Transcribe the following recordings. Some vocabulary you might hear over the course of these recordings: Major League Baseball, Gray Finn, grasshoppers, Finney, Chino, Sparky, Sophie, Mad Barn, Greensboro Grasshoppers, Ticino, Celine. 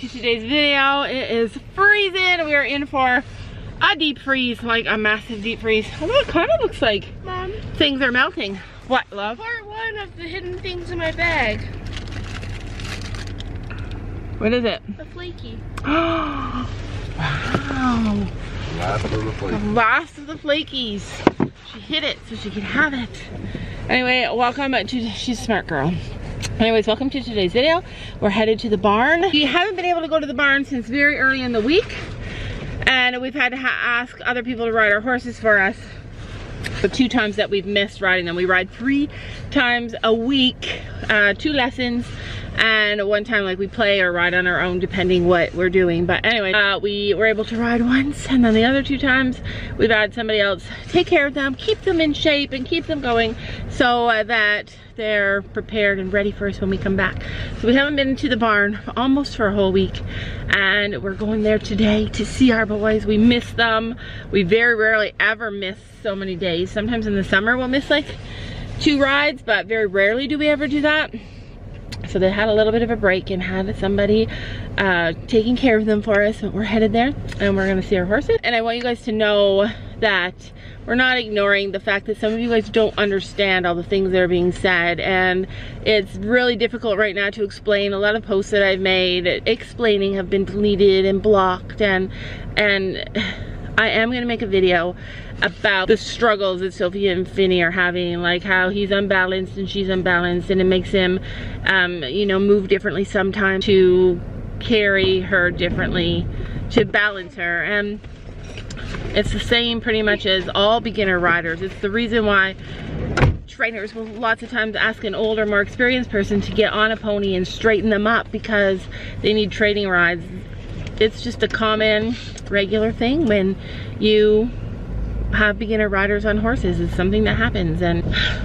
to today's video. It is freezing. We are in for a deep freeze, like a massive deep freeze. Although it kind of looks like Mom, things are melting. What, love? Part one of the hidden things in my bag. What is it? A flaky. Oh, wow. Last of the flakies. The last of the flakies. She hid it so she could have it. Anyway, welcome to, she's a smart girl. Anyways, welcome to today's video. We're headed to the barn. We haven't been able to go to the barn since very early in the week. And we've had to ask other people to ride our horses for us. The two times that we've missed riding them. We ride 3 times a week, 2 lessons. And one time like we play or ride on our own depending what we're doing. But anyway, we were able to ride once, and then the other 2 times we've had somebody else take care of them, keep them in shape and keep them going so that they're prepared and ready for us when we come back. So we haven't been to the barn almost for a whole week, and we're going there today to see our boys. We miss them. We very rarely ever miss so many days. Sometimes in the summer we'll miss like 2 rides, but very rarely do we ever do that. So they had a little bit of a break and had somebody taking care of them for us. But we're headed there and we're gonna see our horses. And I want you guys to know that we're not ignoring the fact that some of you guys don't understand all the things that are being said, and it's really difficult right now to explain. A lot of posts that I've made explaining have been deleted and blocked, and I am gonna make a video about the struggles that Sophie and Finney are having, like how he's unbalanced and she's unbalanced, and it makes him, you know, move differently sometimes to carry her differently, to balance her. And it's the same pretty much as all beginner riders. It's the reason why trainers will lots of times ask an older, more experienced person to get on a pony and straighten them up because they need training rides. It's just a common, regular thing when you have beginner riders on horses. It's something that happens, and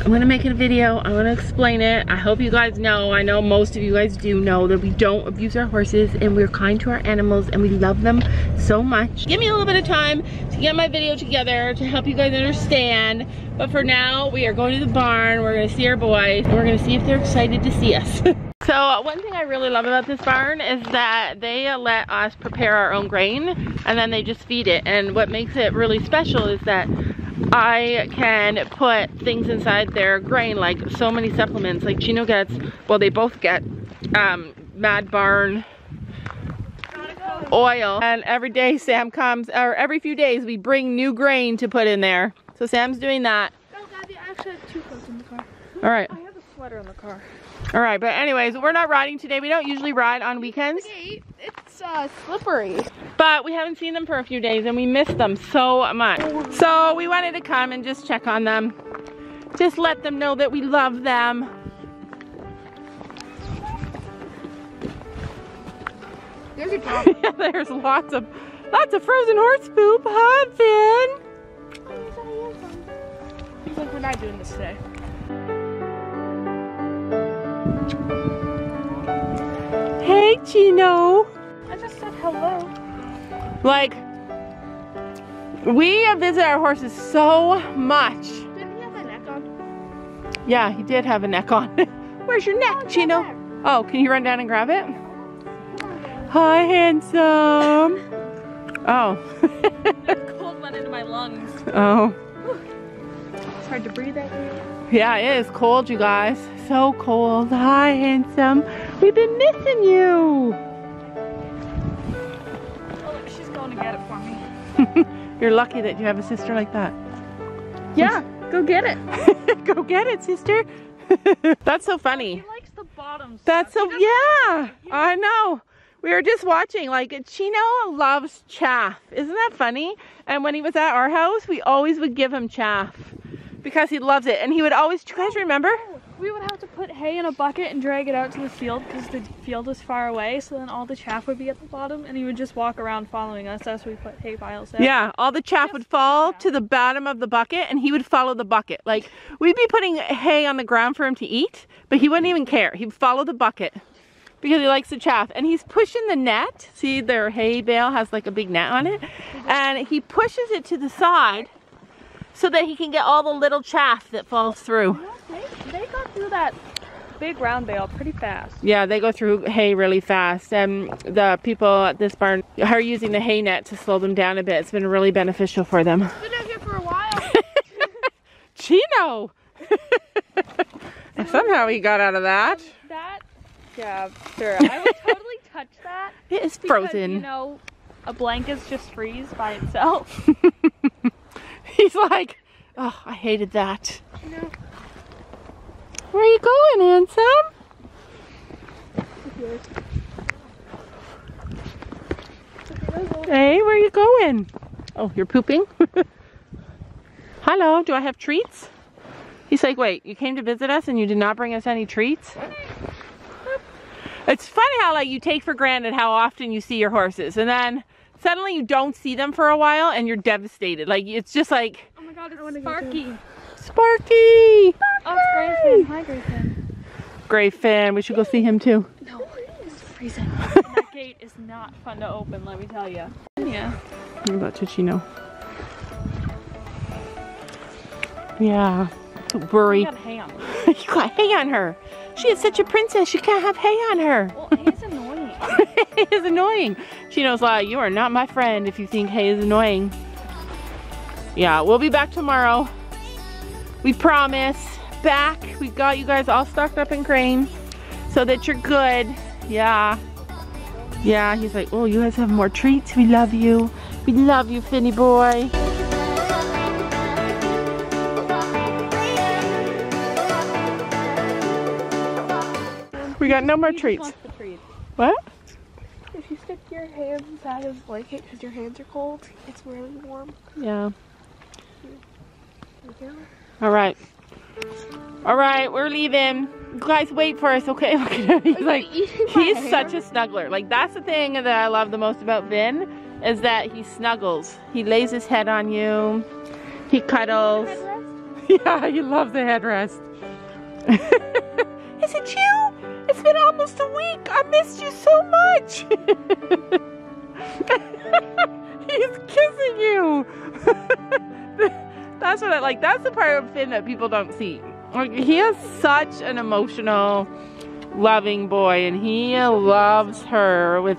I'm gonna make a video. I'm gonna explain it. I hope you guys know. I know most of you guys do know that we don't abuse our horses, and we're kind to our animals, and we love them so much. Give me a little bit of time to get my video together to help you guys understand. But for now, we are going to the barn. We're gonna see our boys, and we're gonna see if they're excited to see us. So one thing I really love about this barn is that they let us prepare our own grain, and then they just feed it. And what makes it really special is that I can put things inside their grain, like so many supplements. Like Chino gets, well, they both get Mad Barn oil. And every day Sam comes, or every few days we bring new grain to put in there. So Sam's doing that. Oh, God, I actually have 2 coats in the car. All right. I have a sweater in the car. All right, but anyways, we're not riding today. We don't usually ride on weekends. It's slippery. But we haven't seen them for a few days, and we miss them so much. So we wanted to come and just check on them. Just let them know that we love them. There's a dog. Yeah, there's lots of frozen horse poop, huh, Finn? Oh, he's like, we're not doing this today. Hey, Chino. I just said hello. Like, we visit our horses so much. Didn't he have a neck on? Yeah, he did have a neck on. Where's your neck, oh, Chino? Oh, can you run down and grab it? Hi, handsome. Oh. That cold went into my lungs. Oh. It's hard to breathe out here. Yeah, it is cold, you guys. So cold. Hi, handsome. We've been missing you. Oh, look, she's going to get it for me. You're lucky that you have a sister like that. Yeah, go get it. Go get it, sister. That's so funny. She likes the bottom. That's so, yeah, I know. We were just watching, like, Chino loves chaff. Isn't that funny? And when he was at our house, we always would give him chaff. Because he loves it, and he would always, do you guys remember? We would have to put hay in a bucket and drag it out to the field because the field is far away, so then all the chaff would be at the bottom, and he would just walk around following us as we put hay piles in. Yeah, all the chaff would fall to the bottom of the bucket, and he would follow the bucket. Like, we'd be putting hay on the ground for him to eat, but he wouldn't even care. He'd follow the bucket because he likes the chaff, and he's pushing the net. See, their hay bale has like a big net on it, and he pushes it to the side so that he can get all the little chaff that falls through. They got through that big round bale pretty fast. Yeah, they go through hay really fast, and the people at this barn are using the hay net to slow them down a bit. It's been really beneficial for them. It's been out here for a while. Chino! And somehow he got out of that. That, yeah, sure. I would totally touch that. It is frozen. Because, you know, a blanket's just freeze by itself. He's like, oh, I hated that. No. Where are you going, handsome? Hey, where are you going? Oh, you're pooping? Hello, do I have treats? He's like, wait, you came to visit us and you did not bring us any treats? It's funny how, like, you take for granted how often you see your horses, and then suddenly you don't see them for a while and you're devastated. Like, it's just like, oh my God, it's Sparky. Sparky! Oh, it's Gray Finn. Hi, Gray Finn. Gray Finn. We should go see him too. No, it's freezing. That gate is not fun to open, let me tell you. Yeah. What about Ticino? Yeah. Worry. You got hay on her. You got hay on her. She is such a princess. You can't have hay on her. Well, hay is annoying. Hay is annoying. Chino's like, you are not my friend if you think hay is annoying. Yeah, we'll be back tomorrow. We promise. Back. We got you guys all stocked up in grain so that you're good. Yeah. Yeah, he's like, oh, you guys have more treats. We love you. We love you, Finney boy. We got no more treats. What? If you stick your hands inside of the blanket because your hands are cold, it's really warm. Yeah. All right. All right, we're leaving. You guys wait for us, okay? Look at him. He's like, he's such a snuggler. Like, that's the thing that I love the most about Vin, is that he snuggles. He lays his head on you. He cuddles. Yeah, he loves the headrest. Is it you? It's been almost a week. I missed you so much. He's kissing you. That's what I like. That's the part of Finn that people don't see. Like, he is such an emotional, loving boy, and he loves her with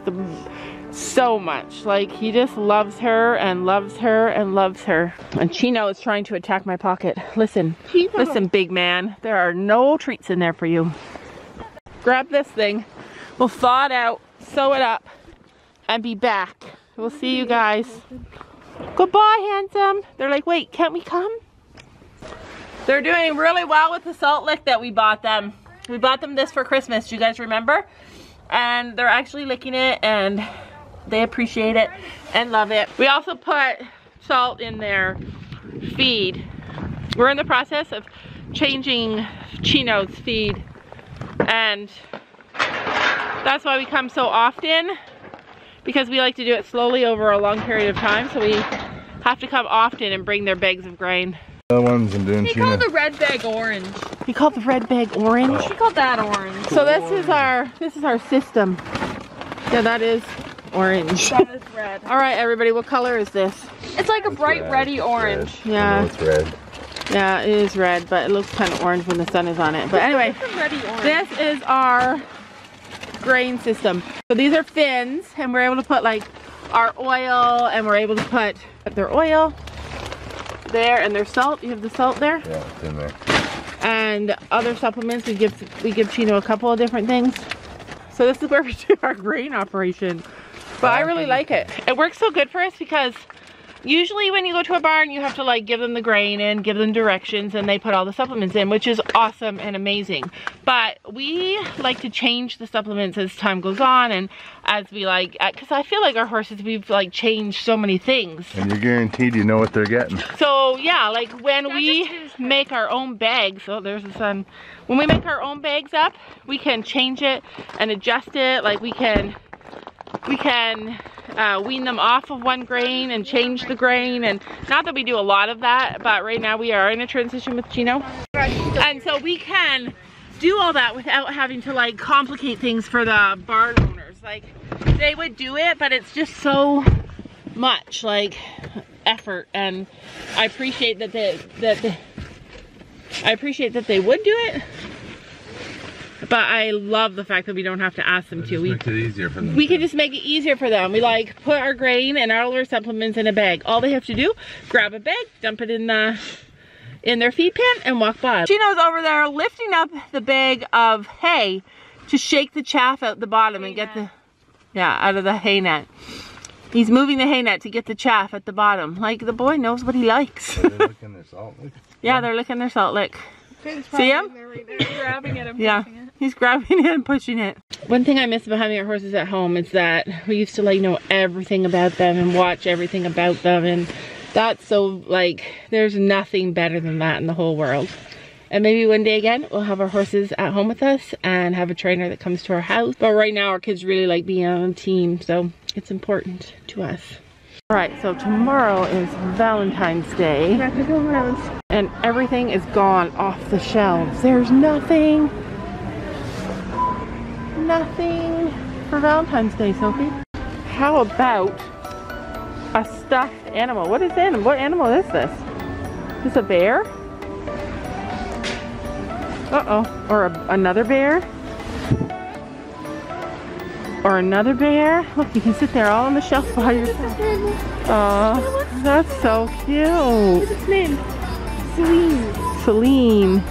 so much. Like, he just loves her and loves her and loves her. And Chino is trying to attack my pocket. Listen, Chino. Listen, big man. There are no treats in there for you. Grab this thing, we'll thaw it out, sew it up, and be back. We'll see you guys. Goodbye, handsome. They're like, wait, can't we come? They're doing really well with the salt lick that we bought them. We bought them this for Christmas, do you guys remember? And they're actually licking it, and they appreciate it and love it. We also put salt in their feed. We're in the process of changing Chino's feed, and that's why we come so often, because we like to do it slowly over a long period of time, so we have to come often and bring their bags of grain. The ones I'm doing, he called the red bag orange. He called the red bag orange? He called that orange. So this is our system. Yeah, that is orange. That is red. Alright everybody, what color is this? It's like a bright reddy orange. Red. Yeah. It's red. Yeah, it is red, but it looks kind of orange when the sun is on it. But anyway, this is our grain system. So these are fins, and we're able to put like our oil, and we're able to put their oil there and their salt. You have the salt there? Yeah, it's in there. And other supplements. We give Chino a couple of different things. So this is where we do our grain operation. But I really like it. It works so good for us because usually when you go to a barn, you have to like give them the grain and give them directions, and they put all the supplements in, which is awesome and amazing. But we like to change the supplements as time goes on, and as we like, because I feel like our horses, we've like changed so many things. And you're guaranteed you know what they're getting. So yeah, like when we make our own bags, oh there's the sun. When we make our own bags up, we can change it and adjust it. Like we can wean them off of one grain and change the grain, and not that we do a lot of that, but right now we are in a transition with Chino, and so we can do all that without having to like complicate things for the barn owners. Like they would do it, but it's just so much like effort, and I appreciate that they would do it, But I love the fact that we don't have to ask them to. Makes it easier for them. We can just make it easier for them. We like put our grain and all of our supplements in a bag. All they have to do, grab a bag, dump it in the their feed pan and walk by. Chino's over there lifting up the bag of hay to shake the chaff out the bottom and get the, out of the hay net. He's moving the hay net to get the chaff at the bottom. Like, the boy knows what he likes. They're licking their salt lick. Yeah, they're licking their salt lick. See him? Grabbing it and pushing it. He's grabbing it and pushing it. One thing I miss about having our horses at home is that we used to like know everything about them and watch everything about them, and that's so like there's nothing better than that in the whole world. And maybe one day again we'll have our horses at home with us and have a trainer that comes to our house. But right now our kids really like being on a team, so it's important to us. Alright, so tomorrow is Valentine's Day. We have to go around. And everything is gone off the shelves. There's nothing. Nothing for Valentine's Day, Sophie. How about a stuffed animal? What is animal? What animal is this? Is this a bear? Uh-oh. Or another bear? Or another bear. Look, you can sit there all on the shelf by yourself. Oh, that's so cute. What's its name? Celine. Celine.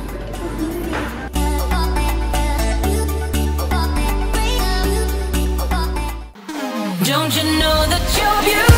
Don't you know that you're beautiful?